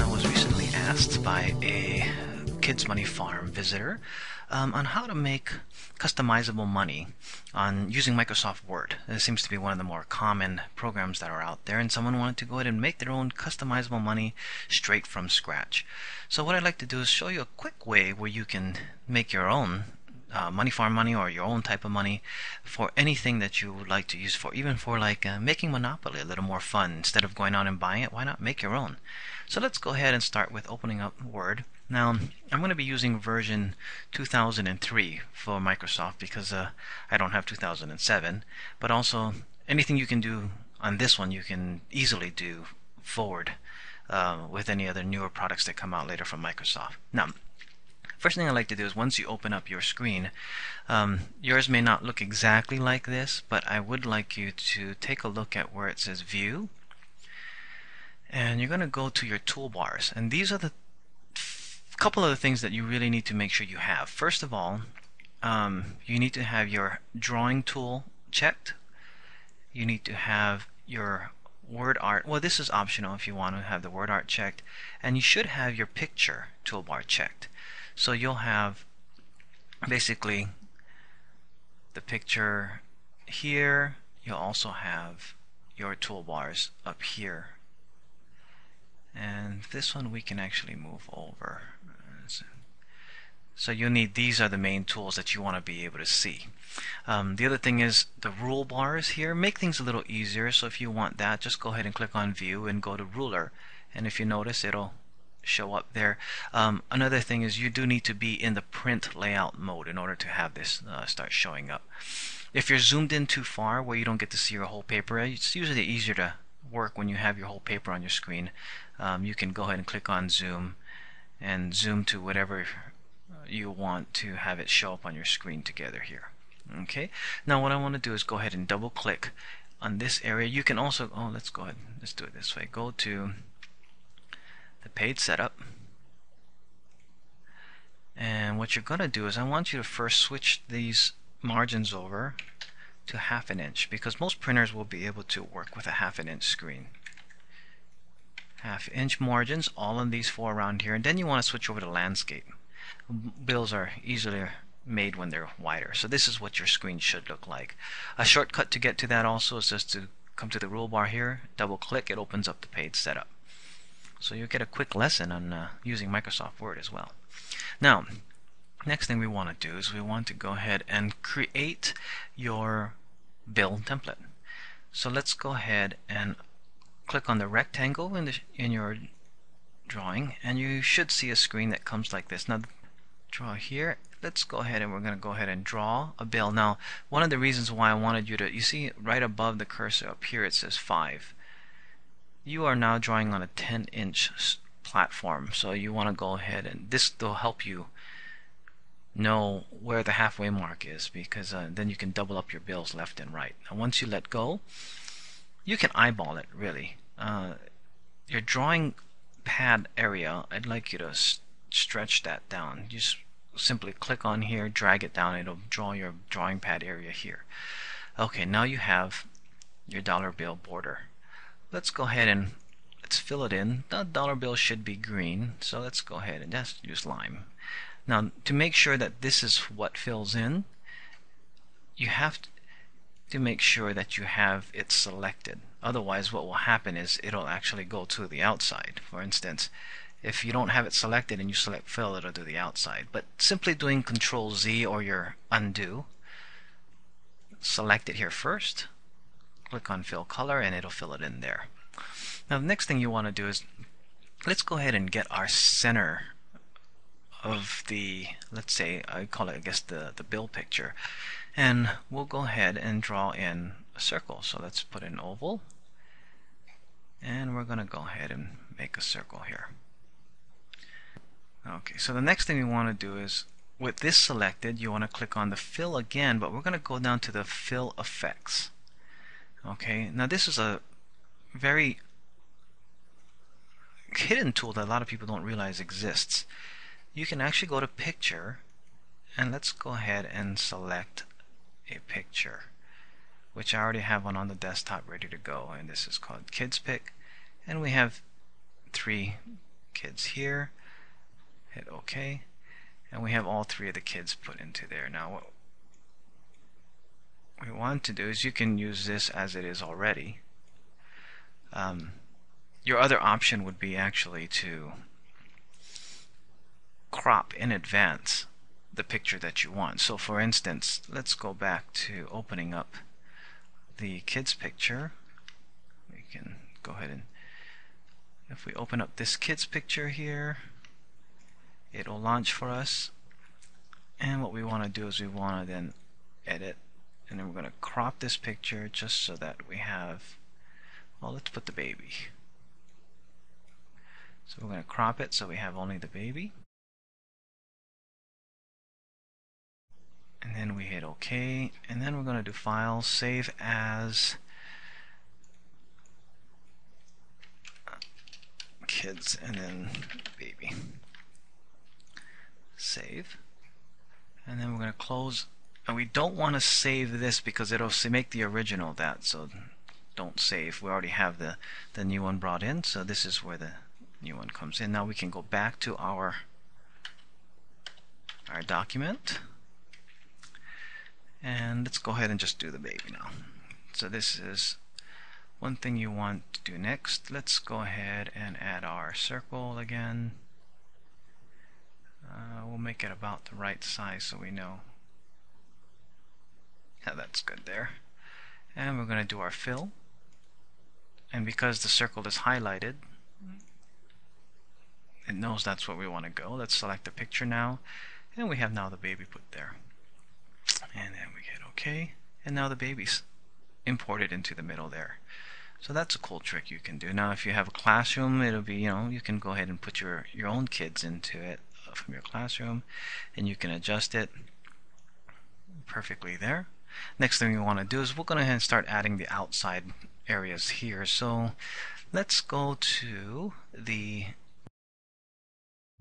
one was recently asked by a Kids Money Farm visitor on how to make customizable money on using Microsoft Word. This seems to be one of the more common programs that are out there, and someone wanted to go ahead and make their own customizable money straight from scratch. So what I'd like to do is show you a quick way where you can make your own money farm money or your own type of money for anything that you would like to use for, even for like making Monopoly a little more fun. Instead of going out and buying it, why not make your own? So let's go ahead and start with opening up Word. Now I'm going to be using version 2003 for Microsoft because I don't have 2007, but also anything you can do on this one you can easily do forward with any other newer products that come out later from Microsoft. Now, first thing I like to do is once you open up your screen, yours may not look exactly like this, but I would like you to take a look at where it says View, and you're going to go to your toolbars, and these are the couple of the things that you really need to make sure you have. First of all, you need to have your drawing tool checked. You need to have your word art, well, this is optional if you want to have the word art checked, and you should have your picture toolbar checked. So you'll have basically the picture here. You'll also have your toolbars up here, and this one we can actually move over. So you'll need, these are the main tools that you want to be able to see. The other thing is the rule bars here make things a little easier, so if you want that, just go ahead and click on View and go to Ruler, and if you notice, it'll show up there. Another thing is you do need to be in the print layout mode in order to have this start showing up. If you're zoomed in too far where you don't get to see your whole paper, it's usually easier to work when you have your whole paper on your screen. You can go ahead and click on Zoom and zoom to whatever you want to have it show up on your screen together here. Okay, now what I want to do is go ahead and double click on this area. You can also, oh, let's go ahead, let's do it this way. Go to the page setup, and what you're gonna do is I want you to first switch these margins over to 1/2 inch, because most printers will be able to work with a 1/2 inch screen. 1/2 inch margins, all of these four around here, and then you want to switch over to landscape. Bills are easily made when they're wider, so this is what your screen should look like. A shortcut to get to that also is just to come to the rule bar here, double click, it opens up the page setup. So you'll get a quick lesson on using Microsoft Word as well. Now, next thing we want to do is we want to go ahead and create your bill template. So let's go ahead and click on the rectangle in your drawing, and you should see a screen that comes like this. Now, draw here. Let's go ahead and we're going to go ahead and draw a bill. Now, one of the reasons why I wanted you to, you see right above the cursor up here it says 5. You are now drawing on a 10-inch platform, so you want to go ahead, and this will help you know where the halfway mark is, because then you can double up your bills left and right. Now once you let go, you can eyeball it really. Your drawing pad area, I'd like you to stretch that down. Just simply click on here, drag it down, it'll draw your drawing pad area here. Okay, now you have your dollar bill border. Let's go ahead and let's fill it in. The dollar bill should be green, so let's go ahead and just use lime. Now, to make sure that this is what fills in, you have to make sure that you have it selected. Otherwise, what will happen is it'll actually go to the outside. For instance, if you don't have it selected and you select fill, it'll do the outside. But simply doing Control-Z or your undo, select it here first, click on fill color, and it'll fill it in there. Now the next thing you want to do is let's go ahead and get our center of the, let's say I call it, I guess, the bill picture, and we'll go ahead and draw in a circle. So let's put an oval, and we're gonna go ahead and make a circle here. Okay, so the next thing you want to do is, with this selected, you want to click on the fill again, but we're gonna go down to the fill effects. Okay, now this is a very hidden tool that a lot of people don't realize exists. You can actually go to picture, and let's go ahead and select a picture, which I already have one on the desktop ready to go, and this is called Kids Pick, and we have 3 kids here, hit OK, and we have all three of the kids put into there. Now what we want to do is, you can use this as it is already. Your other option would be actually to crop in advance the picture that you want. So for instance, let's go back to opening up the kids picture. We can go ahead and, if we open up this kids picture here, it'll launch for us. And what we want to do is we want to then edit, and then we're going to crop this picture just so that we have, well, let's put the baby. So we're going to crop it so we have only the baby. And then we hit OK, and then we're going to do File, Save As, Kids, and then Baby. Save. And then we're going to close. And we don't want to save this because it'll make the original that, so don't save. We already have the new one brought in, so this is where the new one comes in. Now we can go back to our document. And let's go ahead and just do the baby now. So this is one thing you want to do next. Let's go ahead and add our circle again. We'll make it about the right size so we know. Yeah, that's good there. And we're going to do our fill. And because the circle is highlighted, it knows that's where we want to go. Let's select the picture now. And we have now the baby put there. And then we hit OK, and now the baby's imported into the middle there. So that's a cool trick you can do. Now if you have a classroom, it'll be, you know, you can go ahead and put your own kids into it from your classroom, and you can adjust it perfectly there. Next thing you want to do is we're going to start adding the outside areas here. So let's go to the